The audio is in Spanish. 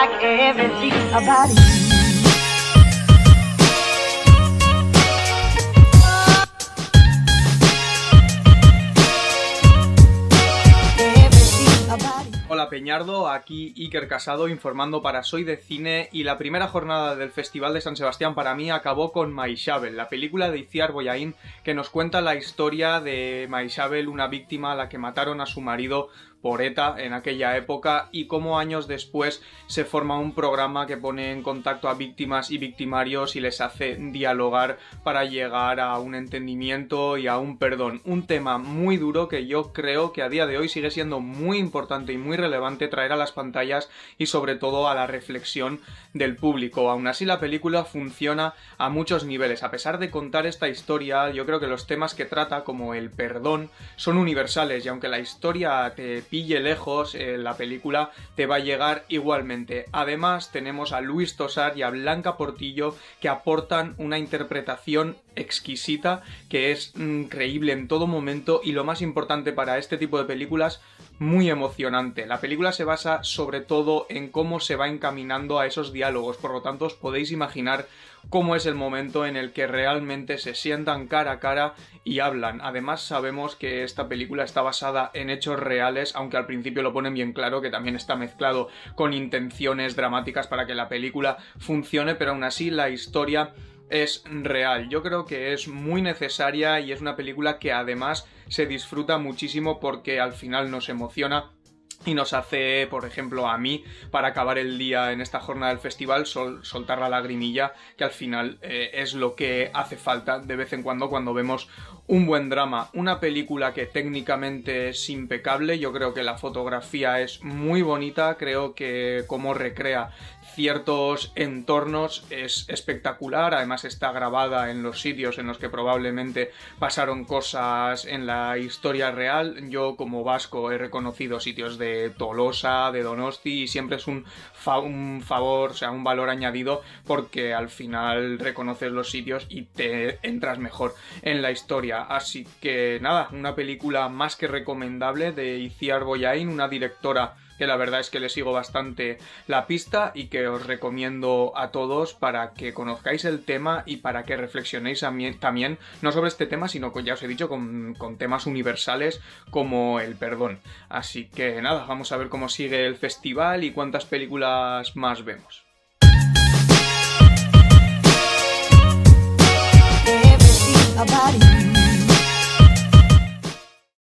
like everything about you. Hola Peñardo, aquí Iker Casado informando para Soy de Cine, y la primera jornada del Festival de San Sebastián para mí acabó con Maixabel, la película de Icíar Bollaín que nos cuenta la historia de Maixabel, una víctima a la que mataron a su marido por ETA en aquella época, y cómo años después se forma un programa que pone en contacto a víctimas y victimarios y les hace dialogar para llegar a un entendimiento y a un perdón. Un tema muy duro que yo creo que a día de hoy sigue siendo muy importante y muy relevante traer a las pantallas y sobre todo a la reflexión del público. Aún así, la película funciona a muchos niveles. A pesar de contar esta historia, yo creo que los temas que trata, como el perdón, son universales, y aunque la historia te pille lejos, la película te va a llegar igualmente. Además, tenemos a Luis Tosar y a Blanca Portillo que aportan una interpretación exquisita, que es creíble en todo momento y, lo más importante para este tipo de películas, muy emocionante. La película se basa sobre todo en cómo se va encaminando a esos diálogos, por lo tanto os podéis imaginar cómo es el momento en el que realmente se sientan cara a cara y hablan. Además, sabemos que esta película está basada en hechos reales, aunque al principio lo ponen bien claro que también está mezclado con intenciones dramáticas para que la película funcione, pero aún así la historia es real. Yo creo que es muy necesaria y es una película que además se disfruta muchísimo porque al final nos emociona y nos hace, por ejemplo, a mí, para acabar el día en esta jornada del festival, soltar la lagrimilla, que al final es lo que hace falta de vez en cuando vemos un buen drama. Una película que técnicamente es impecable. Yo creo que la fotografía es muy bonita, creo que cómo recrea ciertos entornos es espectacular. Además, está grabada en los sitios en los que probablemente pasaron cosas en la historia real. Yo, como vasco, he reconocido sitios de Tolosa, de Donosti, y siempre es un favor, o sea, un valor añadido, porque al final reconoces los sitios y te entras mejor en la historia. Así que nada, una película más que recomendable de Icíar Bollaín, una directora que la verdad es que le sigo bastante la pista y que os recomiendo a todos para que conozcáis el tema y para que reflexionéis también, no sobre este tema, sino que ya os he dicho, con temas universales como el perdón. Así que nada, vamos a ver cómo sigue el festival y cuántas películas más vemos.